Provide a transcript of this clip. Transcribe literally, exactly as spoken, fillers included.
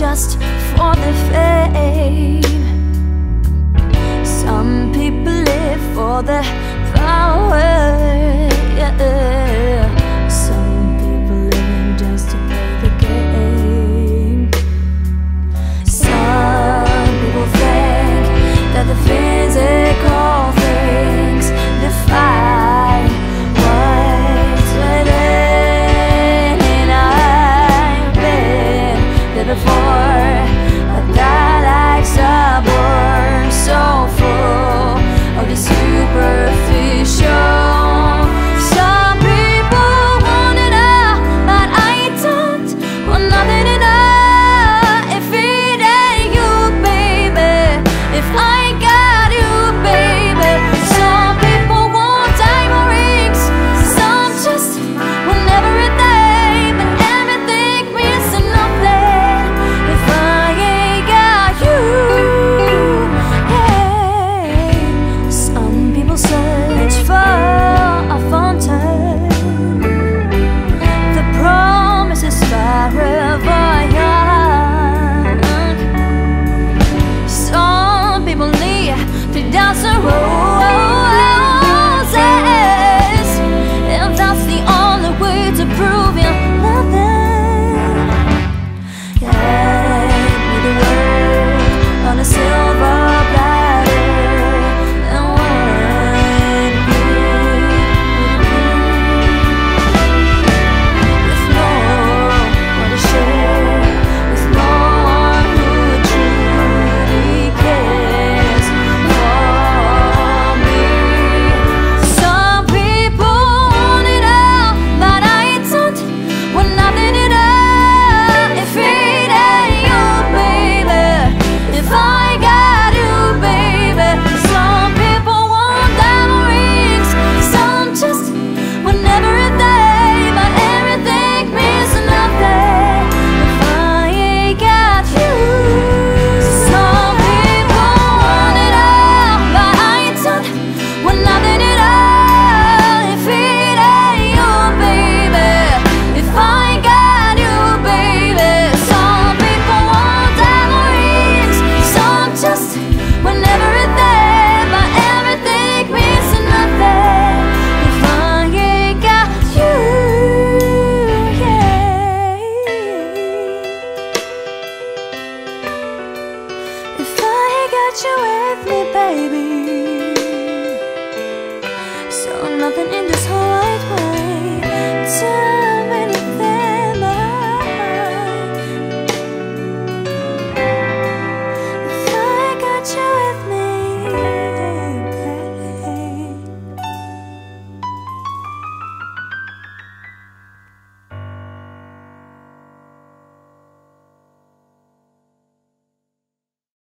just for the fame. Some people live for the power, yeah. Some people live just to play the game. Some people think that the physical things define what's within, and I've been there before. I die like stubborn, so full of the superficial. Nothing in this whole wide world.